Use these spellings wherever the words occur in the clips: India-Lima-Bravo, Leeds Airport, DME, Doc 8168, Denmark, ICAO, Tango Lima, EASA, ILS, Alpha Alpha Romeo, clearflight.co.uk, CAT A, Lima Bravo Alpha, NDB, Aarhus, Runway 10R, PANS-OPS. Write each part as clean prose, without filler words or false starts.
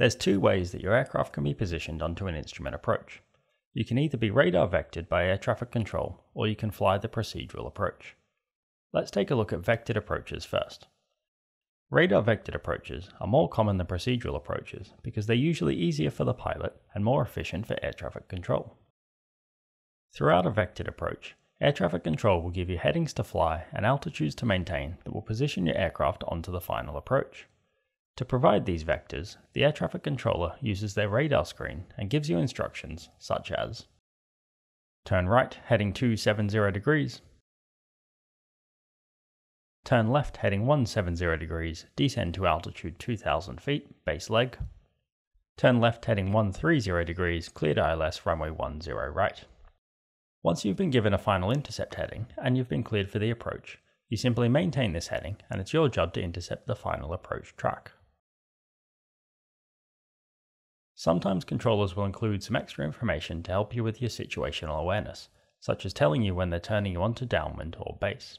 There's two ways that your aircraft can be positioned onto an instrument approach. You can either be radar vectored by air traffic control, or you can fly the procedural approach. Let's take a look at vectored approaches first. Radar vectored approaches are more common than procedural approaches because they're usually easier for the pilot and more efficient for air traffic control. Throughout a vectored approach, air traffic control will give you headings to fly and altitudes to maintain that will position your aircraft onto the final approach. To provide these vectors, the air traffic controller uses their radar screen and gives you instructions such as turn right heading 270 degrees, turn left heading 170 degrees, descend to altitude 2000 feet, base leg, turn left heading 130 degrees, cleared ILS runway 10 right. Once you've been given a final intercept heading and you've been cleared for the approach, you simply maintain this heading and it's your job to intercept the final approach track. Sometimes controllers will include some extra information to help you with your situational awareness, such as telling you when they're turning you onto downwind or base.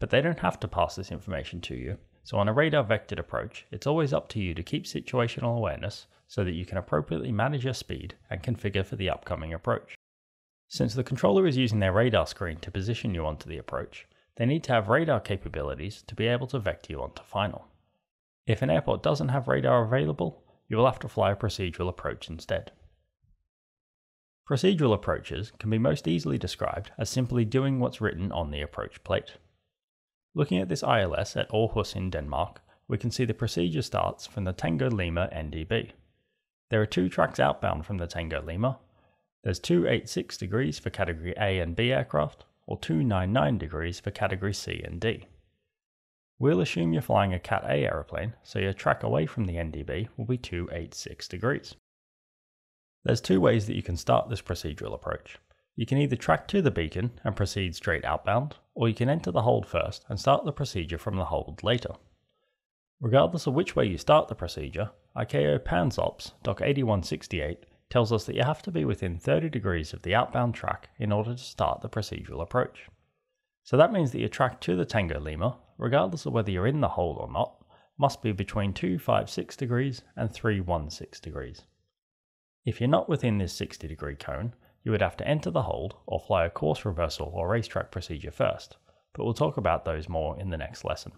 But they don't have to pass this information to you, so on a radar vectored approach, it's always up to you to keep situational awareness so that you can appropriately manage your speed and configure for the upcoming approach. Since the controller is using their radar screen to position you onto the approach, they need to have radar capabilities to be able to vector you onto final. If an airport doesn't have radar available, you will have to fly a procedural approach instead. Procedural approaches can be most easily described as simply doing what's written on the approach plate. Looking at this ILS at Aarhus in Denmark, we can see the procedure starts from the Tango Lima NDB. There are two tracks outbound from the Tango Lima. There's 286 degrees for category A and B aircraft, or 299 degrees for category C and D. We'll assume you're flying a CAT A aeroplane, so your track away from the NDB will be 286 degrees. There's two ways that you can start this procedural approach. You can either track to the beacon and proceed straight outbound, or you can enter the hold first and start the procedure from the hold later. Regardless of which way you start the procedure, ICAO PANS-OPS Doc 8168 tells us that you have to be within 30 degrees of the outbound track in order to start the procedural approach. So that means that your track to the Tango Lima, regardless of whether you're in the hold or not, must be between 256 degrees and 316 degrees. If you're not within this 60 degree cone, you would have to enter the hold or fly a course reversal or racetrack procedure first, but we'll talk about those more in the next lesson.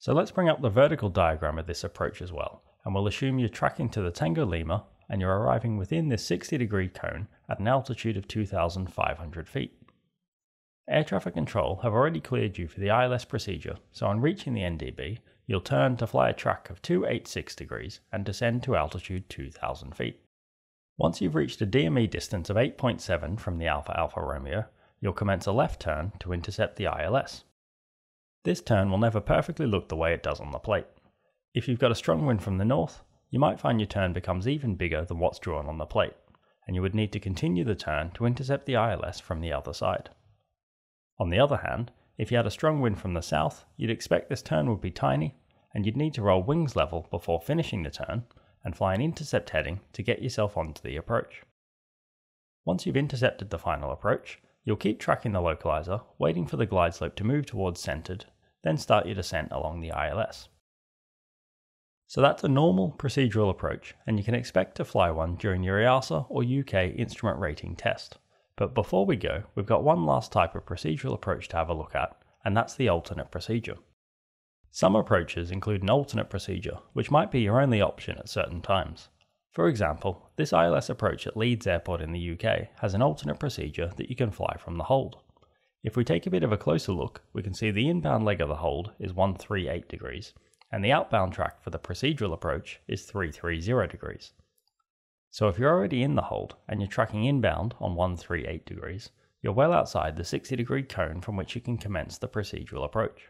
So let's bring up the vertical diagram of this approach as well, and we'll assume you're tracking to the Tango Lima and you're arriving within this 60 degree cone at an altitude of 2,500 feet. Air traffic control have already cleared you for the ILS procedure, so on reaching the NDB, you'll turn to fly a track of 286 degrees and descend to altitude 2,000 feet. Once you've reached a DME distance of 8.7 from the Alpha Alpha Romeo, you'll commence a left turn to intercept the ILS. This turn will never perfectly look the way it does on the plate. If you've got a strong wind from the north, you might find your turn becomes even bigger than what's drawn on the plate, and you would need to continue the turn to intercept the ILS from the other side. On the other hand, if you had a strong wind from the south, you'd expect this turn would be tiny, and you'd need to roll wings level before finishing the turn, and fly an intercept heading to get yourself onto the approach. Once you've intercepted the final approach, you'll keep tracking the localizer, waiting for the glide slope to move towards centered, then start your descent along the ILS. So that's a normal procedural approach, and you can expect to fly one during your EASA or UK instrument rating test. But before we go, we've got one last type of procedural approach to have a look at, and that's the alternate procedure. Some approaches include an alternate procedure, which might be your only option at certain times. For example, this ILS approach at Leeds Airport in the UK has an alternate procedure that you can fly from the hold. If we take a bit of a closer look, we can see the inbound leg of the hold is 138 degrees. And the outbound track for the procedural approach is 330 degrees. So if you're already in the hold and you're tracking inbound on 138 degrees, you're well outside the 60 degree cone from which you can commence the procedural approach.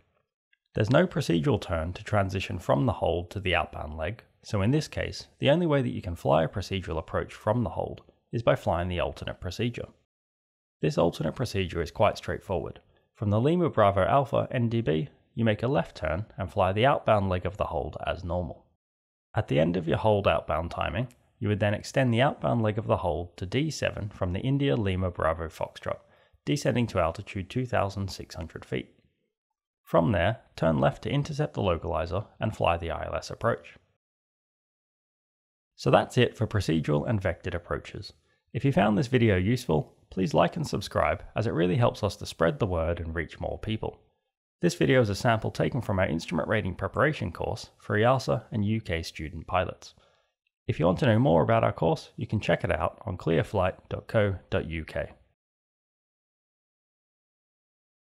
There's no procedural turn to transition from the hold to the outbound leg, so in this case, the only way that you can fly a procedural approach from the hold is by flying the alternate procedure. This alternate procedure is quite straightforward. From the Lima Bravo Alpha NDB, you make a left turn and fly the outbound leg of the hold as normal. At the end of your hold outbound timing, you would then extend the outbound leg of the hold to D7 from the India-Lima-Bravo Foxtrot, descending to altitude 2,600 feet. From there, turn left to intercept the localizer and fly the ILS approach. So that's it for procedural and vectored approaches. If you found this video useful, please like and subscribe, as it really helps us to spread the word and reach more people. This video is a sample taken from our instrument rating preparation course for EASA and UK student pilots. If you want to know more about our course, you can check it out on clearflight.co.uk.